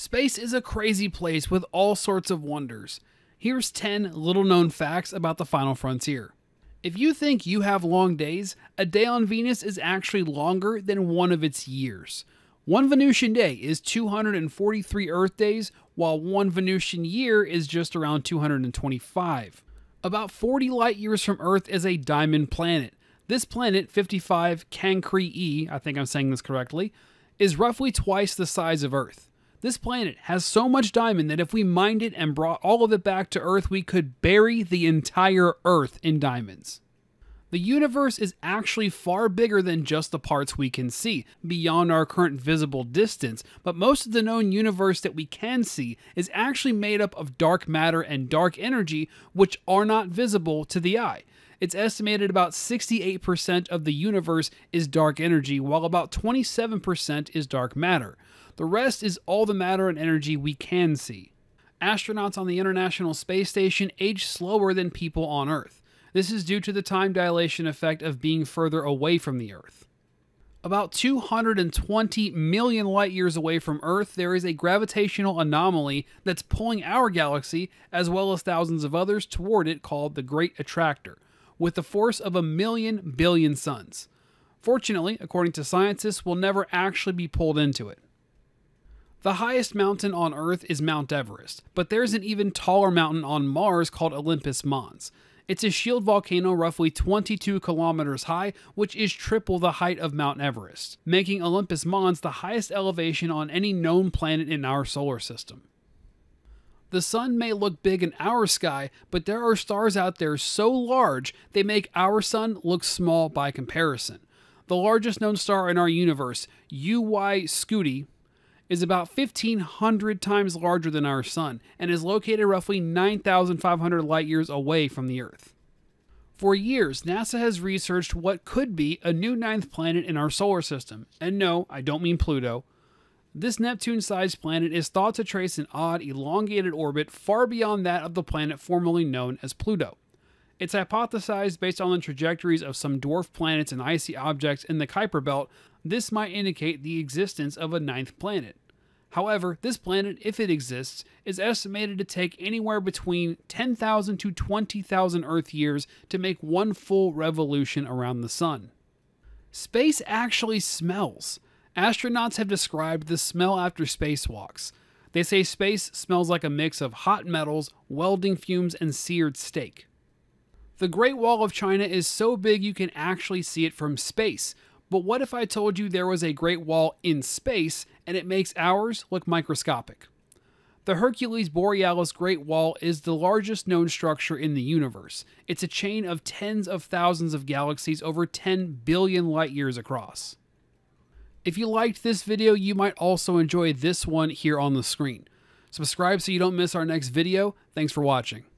Space is a crazy place with all sorts of wonders. Here's 10 little-known facts about the final frontier. If you think you have long days, a day on Venus is actually longer than one of its years. One Venusian day is 243 Earth days, while one Venusian year is just around 225. About 40 light years from Earth is a diamond planet. This planet, 55 Cancri e, I think I'm saying this correctly, is roughly twice the size of Earth. This planet has so much diamond that if we mined it and brought all of it back to Earth, we could bury the entire Earth in diamonds. The universe is actually far bigger than just the parts we can see, beyond our current visible distance, but most of the known universe that we can see is actually made up of dark matter and dark energy, which are not visible to the eye. It's estimated about 68% of the universe is dark energy, while about 27% is dark matter. The rest is all the matter and energy we can see. Astronauts on the International Space Station age slower than people on Earth. This is due to the time dilation effect of being further away from the Earth. About 220 million light years away from Earth, there is a gravitational anomaly that's pulling our galaxy, as well as thousands of others, toward it called the Great Attractor, with the force of a million billion suns. Fortunately, according to scientists, we'll never actually be pulled into it. The highest mountain on Earth is Mount Everest, but there's an even taller mountain on Mars called Olympus Mons. It's a shield volcano roughly 22 kilometers high, which is triple the height of Mount Everest, making Olympus Mons the highest elevation on any known planet in our solar system. The sun may look big in our sky, but there are stars out there so large they make our sun look small by comparison. The largest known star in our universe, UY Scuti, is about 1,500 times larger than our sun, and is located roughly 9,500 light-years away from the Earth. For years, NASA has researched what could be a new ninth planet in our solar system. And no, I don't mean Pluto. This Neptune-sized planet is thought to trace an odd, elongated orbit far beyond that of the planet formerly known as Pluto. It's hypothesized based on the trajectories of some dwarf planets and icy objects in the Kuiper Belt. This might indicate the existence of a ninth planet. However, this planet, if it exists, is estimated to take anywhere between 10,000 to 20,000 Earth years to make one full revolution around the sun. Space actually smells. Astronauts have described the smell after spacewalks. They say space smells like a mix of hot metals, welding fumes, and seared steak. The Great Wall of China is so big you can actually see it from space. But what if I told you there was a Great Wall in space and it makes ours look microscopic? The Hercules-Borealis Great Wall is the largest known structure in the universe. It's a chain of tens of thousands of galaxies over 10 billion light years across. If you liked this video, you might also enjoy this one here on the screen. Subscribe so you don't miss our next video. Thanks for watching.